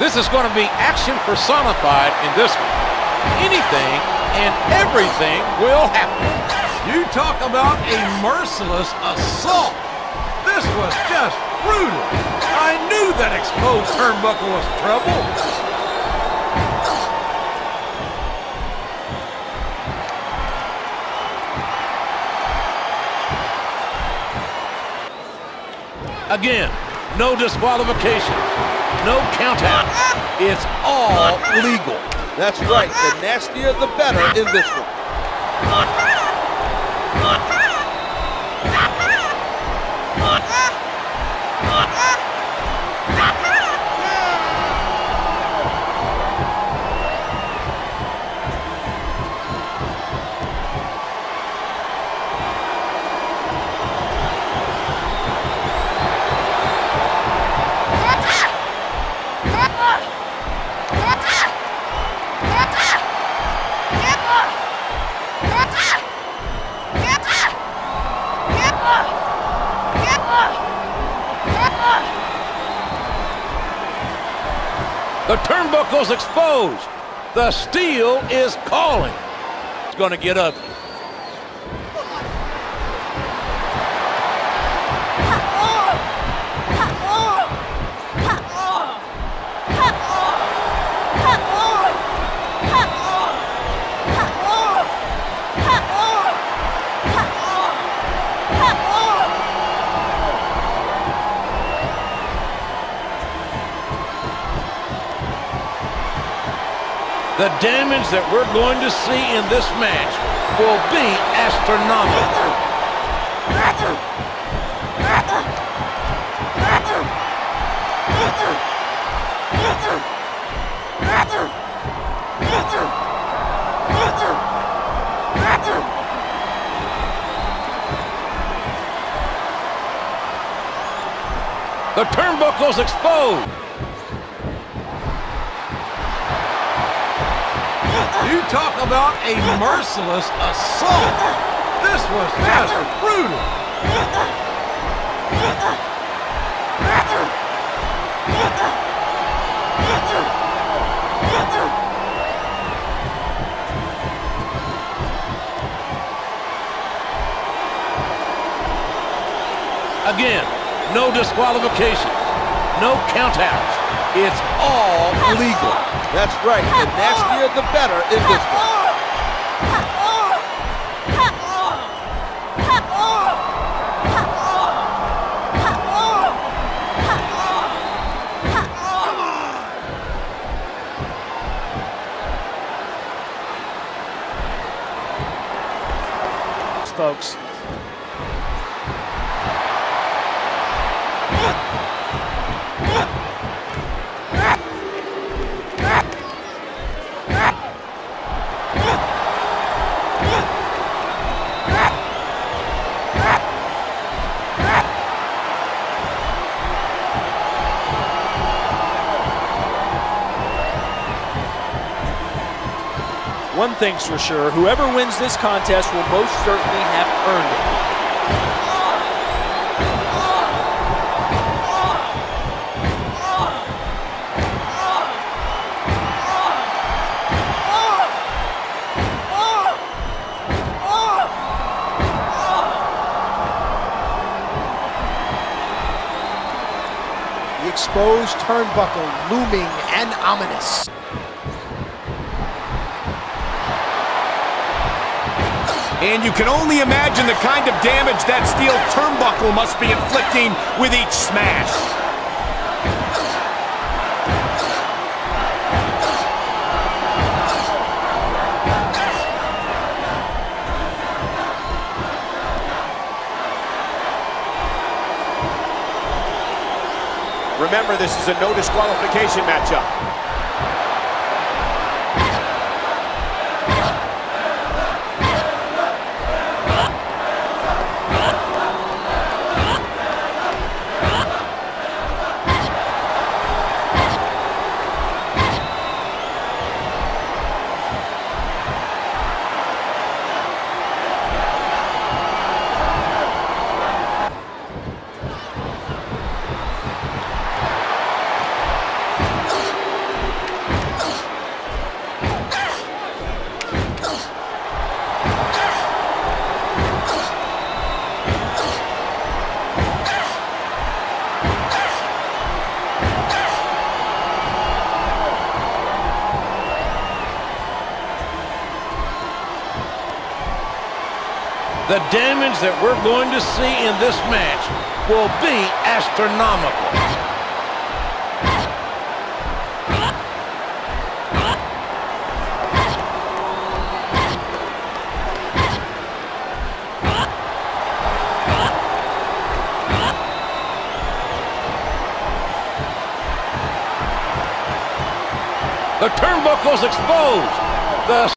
This is going to be action personified in this one. Anything and everything will happen. You talk about a merciless assault. This was just brutal. I knew that exposed turnbuckle was trouble. Again, no disqualification, no countouts. It's all legal. That's right. The nastier, the better in this one. The turnbuckle's exposed. The steel is calling. It's going to get ugly. The damage that we're going to see in this match will be astronomical. The turnbuckle's exposed. You talk about a merciless assault. This was just brutal. Again, no disqualifications, no countouts. It's all legal. That's right. The nastier, the better in this one. Folks. One thing's for sure, whoever wins this contest will most certainly have earned it. The exposed turnbuckle looming and ominous. And you can only imagine the kind of damage that steel turnbuckle must be inflicting with each smash. Remember, this is a no disqualification matchup. The damage that we're going to see in this match will be astronomical. The turnbuckle's exposed. The